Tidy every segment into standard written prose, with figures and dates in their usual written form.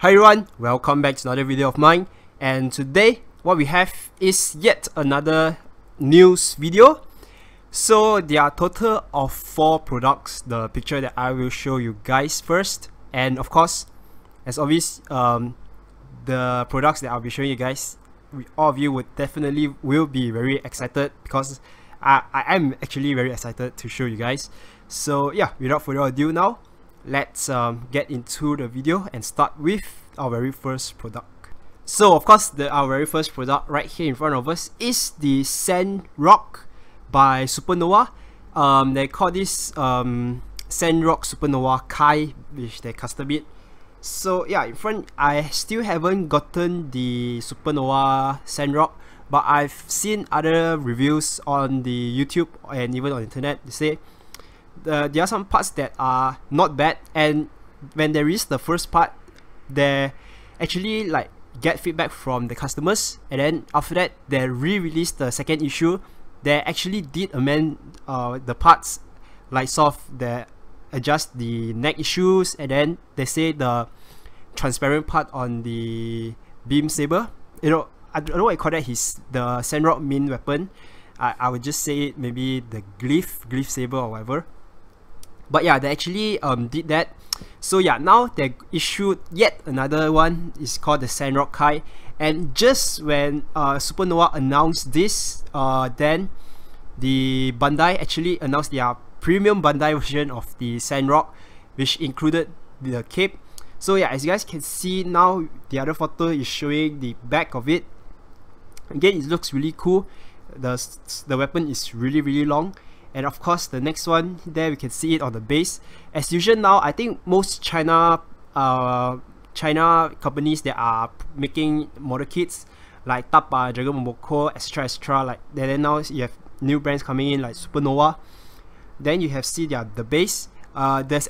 Hi everyone, welcome back to another video of mine, and today what we have is yet another news video. So there are a total of 4 products, the picture that I will show you guys first, and of course, as always, the products that I'll be showing you guys, all of you will be very excited because I am actually very excited to show you guys. So yeah, without further ado now, let's get into the video and start with our very first product. So of course, our very first product right here in front of us is the Sandrock by Supernova. They call this Sandrock Supernova Kai, which they custom it. So yeah, in front, I still haven't gotten the Supernova Sandrock, but I've seen other reviews on the YouTube and even on the internet. They say there are some parts that are not bad, and when there is the first part, they actually like get feedback from the customers, and then after that they re-released the second issue. They actually did amend the parts, like they adjust the neck issues, and then they say the transparent part on the beam saber, you know, I don't know what I call that, the Sandrock main weapon. I would just say it, maybe the glyph saber or whatever. But yeah, they actually did that. So yeah, now they issued yet another one. It's called the Sandrock Kai. And just when Supernova announced this, then the Bandai actually announced their premium Bandai version of the Sandrock, which included the cape. So yeah, as you guys can see now, the other photo is showing the back of it. Again, it looks really cool. The weapon is really long. And of course, the next one there, we can see it on the base. As usual now, I think most China companies that are making model kits, like Daban, Dragon Momoko, etc, like then now you have new brands coming in like Supernova. Then you have the base. There's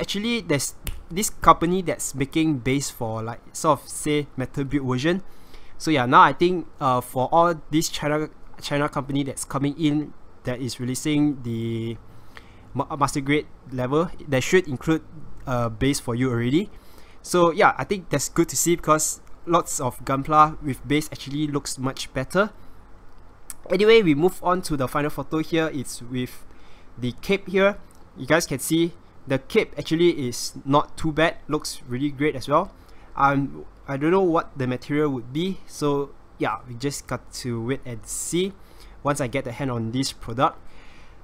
this company that's making base for like sort of say metal build version. So yeah, now I think for all this China company that's coming in, that is releasing the master grade level, that should include a base for you already. So yeah, I think that's good to see because lots of Gunpla with base actually looks much better. Anyway, we move on to the final photo here. It's with the cape here. You guys can see the cape actually is not too bad. Looks really great as well. I don't know what the material would be. So yeah, we just got to wait and see once I get the hand on this product.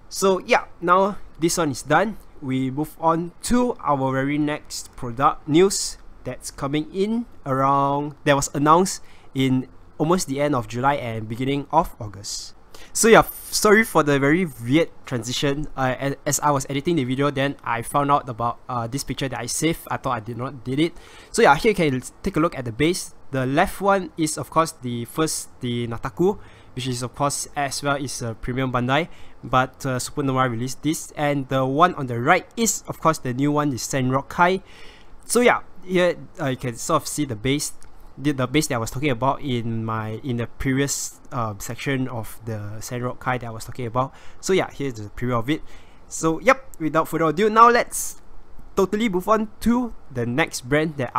So yeah, now this one is done. We move on to our very next product news that's coming in that was announced in almost the end of July and beginning of August. So yeah, sorry for the very weird transition. As I was editing the video, then I found out about this picture that I saved. I thought I did it. So yeah, here you can take a look at the base. The left one is of course the Nataku, which is of course as well is a premium Bandai, but Supernova released this, and the one on the right is of course the new one, the Sandrock Kai. So yeah, here you can sort of see the base, the base that I was talking about in the previous section of the Sandrock Kai that I was talking about. So yeah, here's the preview of it. So yep, without further ado, now let's totally move on to the next brand that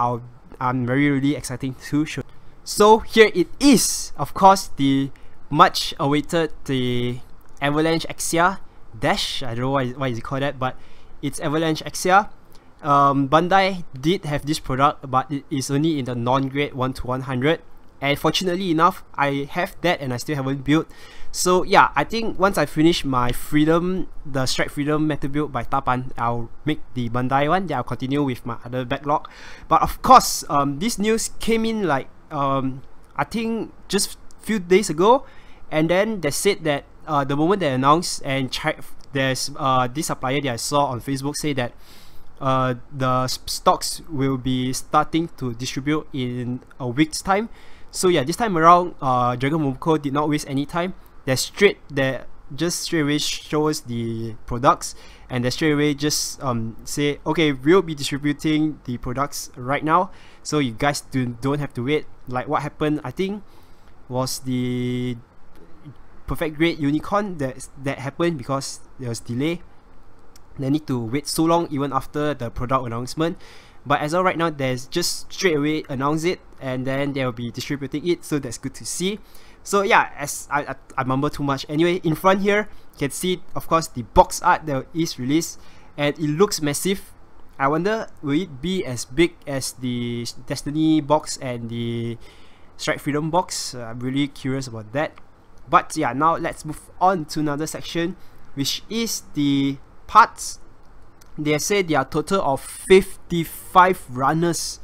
I'm really excited to show. So here it is, of course, the much awaited Avalanche Exia Dash. I don't know why is it called that, but it's Avalanche Exia. Bandai did have this product, but it is only in the non-grade 1 to 100, and fortunately enough, I have that and I still haven't built. So yeah, I think once I finish my Freedom, the Strike Freedom meta build by Daban, I'll make the Bandai one, then I'll continue with my other backlog. But of course, this news came in like I think just few days ago, and then they said that the moment they announced, and there's this supplier that I saw on Facebook say that the stocks will be starting to distribute in a week's time. So yeah, this time around, Dragon Momoko did not waste any time. They just straight away shows the products, and they straight away just say, okay, we'll be distributing the products right now, so you guys don't have to wait. Like what happened, I think, was the Perfect Grade Unicorn that happened because there was delay. They need to wait so long even after the product announcement. But as of right now, there's just straight away announce it, and then they'll be distributing it, so that's good to see. So yeah, as I mumble too much. Anyway, in front here, you can see, of course, the box art that is released, and it looks massive. I wonder, will it be as big as the Destiny box and the Strike Freedom box? I'm really curious about that. But yeah, now let's move on to another section, which is the parts. They say there are a total of 55 runners.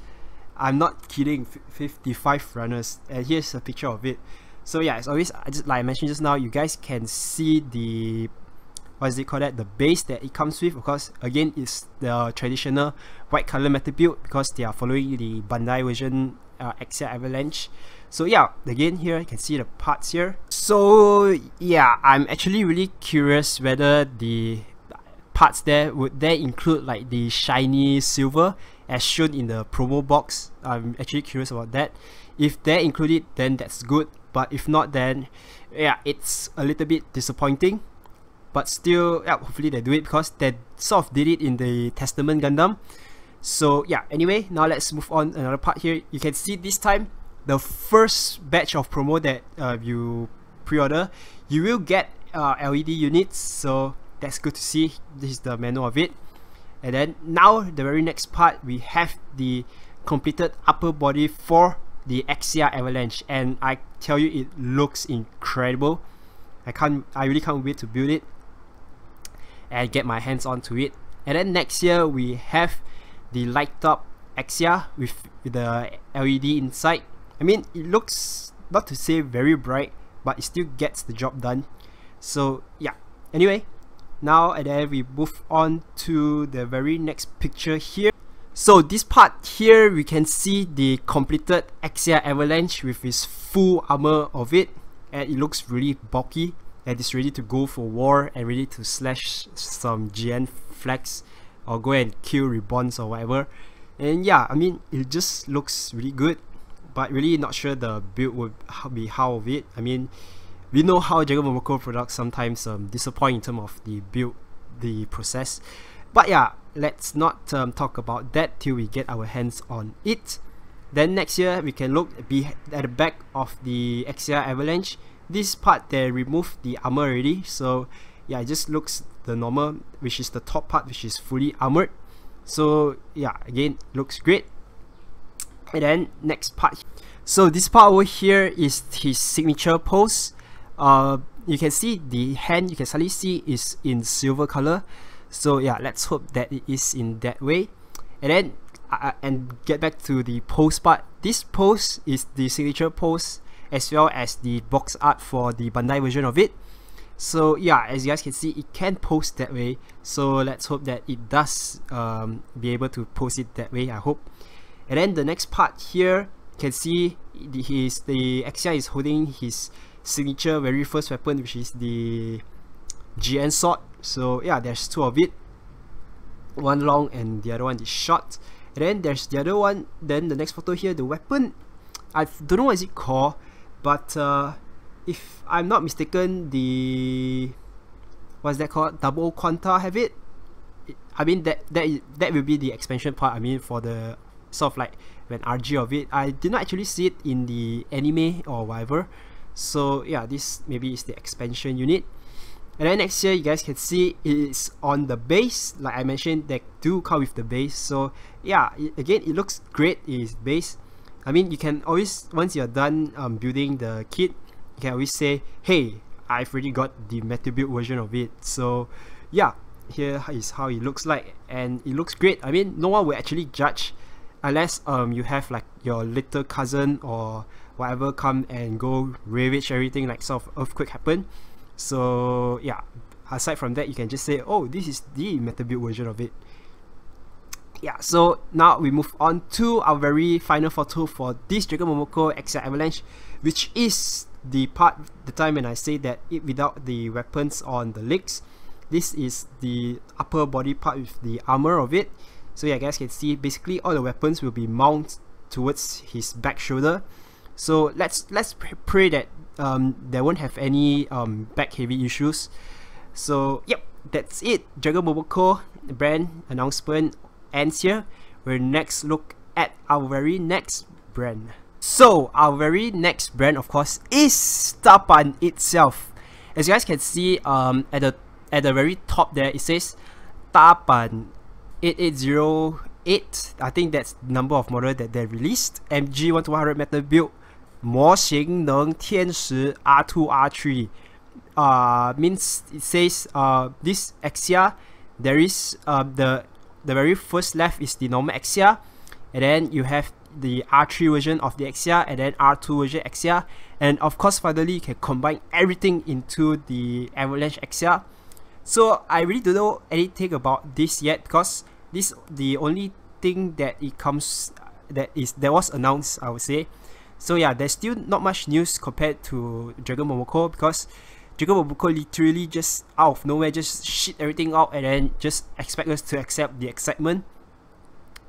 I'm not kidding, 55 runners, and here's a picture of it. So yeah, as always, like I mentioned just now, you guys can see the, the base that it comes with. Of course, again, it's the traditional white color metal build because they are following the Bandai version Exia Avalanche. So yeah, again here you can see the parts here. So yeah, I'm actually really curious whether the parts there would include like the shiny silver as shown in the promo box. I'm actually curious about that. If they include it, then that's good, but if not, then yeah, it's a little bit disappointing. But still, yeah, hopefully they do it because they sort of did it in the Testament Gundam. So yeah, anyway, now let's move on another part here. You can see this time, the first batch of promo that you pre-order, you will get LED units, so that's good to see. This is the menu of it. And then now, the very next part, we have the completed upper body for the Exia Avalanche, and I tell you, it looks incredible. I really can't wait to build it and get my hands onto it. And then next year we have the light up Exia with the LED inside. I mean, it looks, not to say very bright, but it still gets the job done. So yeah, anyway, now and then we move on to the very next picture here. So this part here, we can see the completed Exia Avalanche with its full armor of it, and it looks really bulky, and it's ready to go for war and ready to slash some GN flags or go and kill Reborns or whatever. And yeah, I mean, it just looks really good, but really not sure the build would be how of it. I mean, we know how Dragon Momoko products sometimes disappoint in terms of the build, the process. But yeah, let's not talk about that till we get our hands on it. Then next year, we can look at the back of the Exia Avalanche. This part, they removed the armor already, so yeah, it just looks the normal, which is the top part, which is fully armored. So yeah, again, looks great. And then next part. So this part over here is his signature pose. You can see the hand, you can suddenly see is in silver color. So yeah, let's hope that it is in that way. And then get back to the pose part. This pose is the signature pose as well as the box art for the Bandai version of it. So yeah, as you guys can see, it can pose that way. So let's hope that it does be able to pose it that way, I hope. And then the next part here, you can see the Exia is holding his signature very first weapon, which is the GN sword. So yeah, there's two of it. One long and the other one is short. And then there's the other one, then the next photo here, the weapon, I don't know what is it called, but if I'm not mistaken, the, double Quanta have it? I mean, that will be the expansion part, I mean, for the sort of like an RG of it. I did not actually see it in the anime or whatever. So yeah, this maybe is the expansion unit. And then next year, you guys can see it's on the base. Like I mentioned, they do come with the base. So yeah, again, it looks great. It's base. I mean, you can always, once you're done building the kit, you can always say, hey, I've already got the metal build version of it. So yeah, here is how it looks like, and it looks great. I mean, no one will actually judge unless you have like your little cousin or whatever come and go ravage everything, like sort of earthquake happen. So yeah, aside from that, you can just say, oh, this is the metal build version of it. Yeah, so now we move on to our very final photo for this Dragon Momoko Exia Avalanche, which is the part, the time when I say that it without the weapons on the legs. This is the upper body part with the armor of it. So yeah, you guys can see basically all the weapons will be mounted towards his back shoulder. So let's pray that they won't have any back heavy issues. So yep, that's it. Dragon Momoko brand announcement ends here. we'll next look at our very next brand. So our very next brand, of course, is Daban itself. As you guys can see, at the very top there, it says Daban 8808. I think that's the number of model that they released. MG 1-100 meter build, Moshing Neng Tian Shi R2 R3. Means it says this Exia, there is the very first left is the normal Exia, and then you have the R3 version of the Exia, and then R2 version Exia, and of course finally you can combine everything into the Avalanche Exia. So I really don't know anything about this yet, because this the only thing that it comes that was announced, I would say. So yeah, there's still not much news compared to Dragon Momoko, because Dragon Momoko literally just out of nowhere just shit everything out and then just expect us to accept the excitement.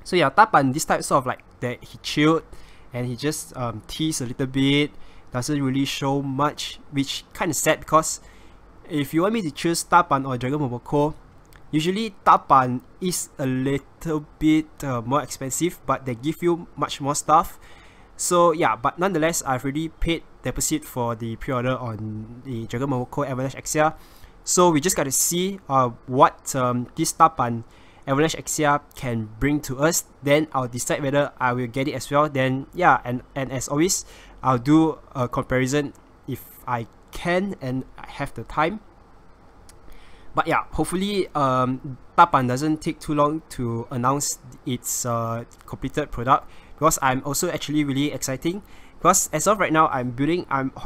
So yeah, Daban this type sort of like that he chilled and he just teased a little bit, doesn't really show much, which kind of sad, because if you want me to choose Daban or Dragon Momoko, usually Daban is a little bit more expensive, but they give you much more stuff. So yeah, but nonetheless, I've already paid deposit for the pre-order on the Dragon Momoko Avalanche Exia. So we just got to see what this Daban Avalanche Exia can bring to us. Then I'll decide whether I will get it as well. Then yeah, and as always, I'll do a comparison if I can and I have the time. But yeah, hopefully Daban doesn't take too long to announce its completed product, because I'm also actually really exciting, because as of right now I'm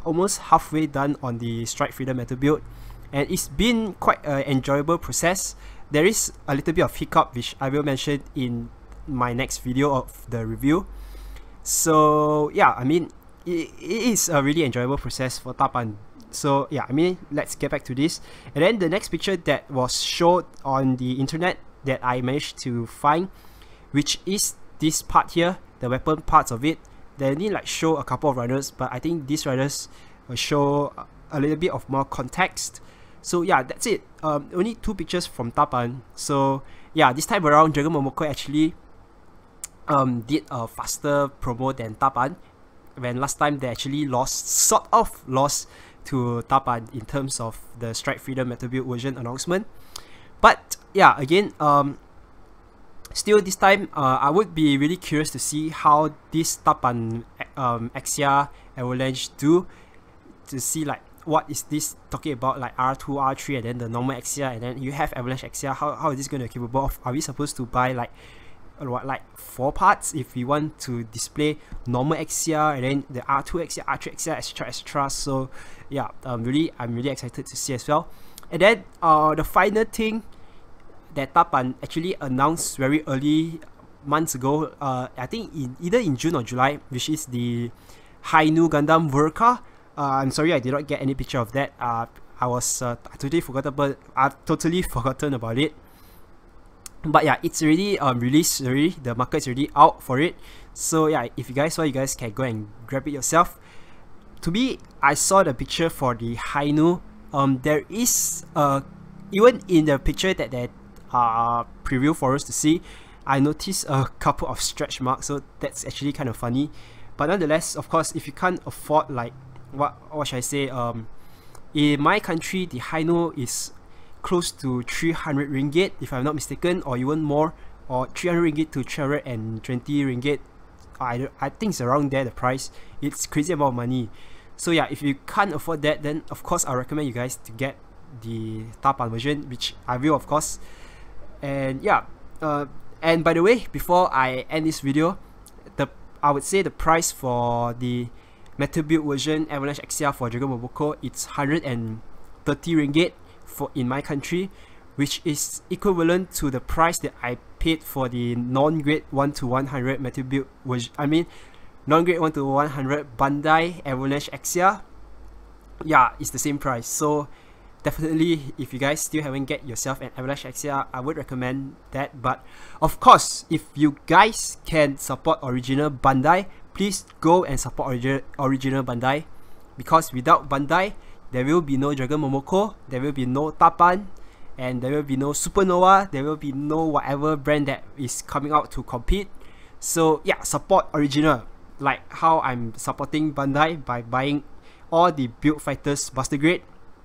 almost halfway done on the Strike Freedom metal build, and it's been quite an enjoyable process. There is a little bit of hiccup which I will mention in my next video of the review. So yeah, I mean it is a really enjoyable process for Daban. So yeah, I mean, let's get back to this. And then the next picture that was showed on the internet that I managed to find, which is this part here, the weapon parts of it. They only like show a couple of riders, but I think these riders will show a little bit of more context. So yeah, that's it. Only two pictures from Daban. So yeah, this time around Dragon Momoko actually did a faster promo than Daban, when last time they actually sort of lost to Daban in terms of the Strike Freedom metal build version announcement. But yeah, again, still this time I would be really curious to see how this Daban Exia Avalanche do, to see like what is this talking about, like R2, R3, and then the normal Exia, and then you have Avalanche Exia. How is this going to be capable of? Are we supposed to buy like 4 parts if we want to display normal Exia, and then the R2 Exia, R3 Exia, etc. So yeah, I'm really excited to see as well. And then the final thing that Daban actually announced very early months ago, I think either in June or July, which is the Hainu Gundam Vorka. I'm sorry I did not get any picture of that. I was I've totally forgotten about it. But yeah, it's already released already, the market's already out for it. So yeah, if you guys saw, you guys can go and grab it yourself. To me, I saw the picture for the Hainu. There is, even in the picture that they preview for us to see, I noticed a couple of stretch marks, so that's actually kind of funny. But nonetheless, of course, if you can't afford, like, what should I say, in my country, the Hainu is close to 300 ringgit if I'm not mistaken, or even more, or 300 ringgit to 320 ringgit. I think it's around there, the price. It's crazy amount of money. So yeah, if you can't afford that, then of course I recommend you guys to get the Daban version, which I will of course. And yeah, and by the way, before I end this video, I would say the price for the metal build version Avalanche Exia for Dragon Momoko, it's 130 ringgit for in my country, which is equivalent to the price that I paid for the non-grade 1-100 metal build, which I mean non-grade 1-100 Bandai Avalanche Exia. Yeah, it's the same price. So definitely, if you guys still haven't get yourself an Avalanche Exia, I would recommend that. But of course, if you guys can support original Bandai, please go and support original Bandai, because without Bandai, there will be no Dragon Momoko, there will be no Daban, and there will be no Supernova, there will be no whatever brand that is coming out to compete. So yeah, support original, like how I'm supporting Bandai by buying all the Build Fighters Buster Grade.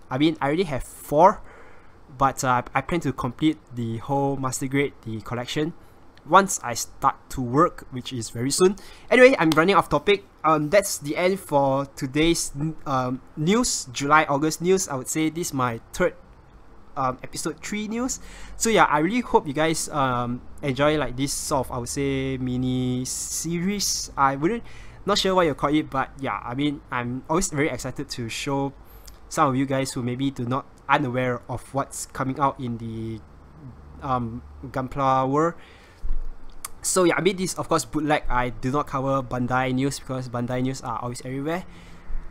I mean, I already have 4, but I plan to complete the whole Master Grade, the collection, once I start to work, which is very soon. Anyway, I'm running off topic. That's the end for today's news, July-August news. I would say this is my third episode 3 news. So yeah, I really hope you guys enjoy like this sort of, I would say, mini series. I wouldn't, not sure what you call it, but yeah, I mean, I'm always very excited to show some of you guys who maybe do not unaware of what's coming out in the Gunpla world. So yeah, I mean, this of course bootleg. I do not cover Bandai news because Bandai news are always everywhere.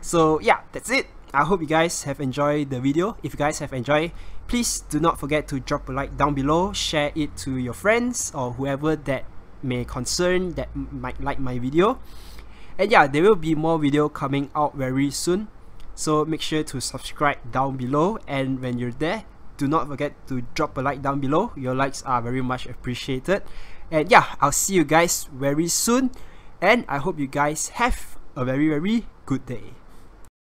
So yeah, that's it. I hope you guys have enjoyed the video. If you guys have enjoyed, please do not forget to drop a like down below, share it to your friends or whoever that may concern that might like my video. And yeah, there will be more video coming out very soon. So make sure to subscribe down below, and when you're there, do not forget to drop a like down below. Your likes are very much appreciated. And yeah, I'll see you guys very soon, and I hope you guys have a very, very good day.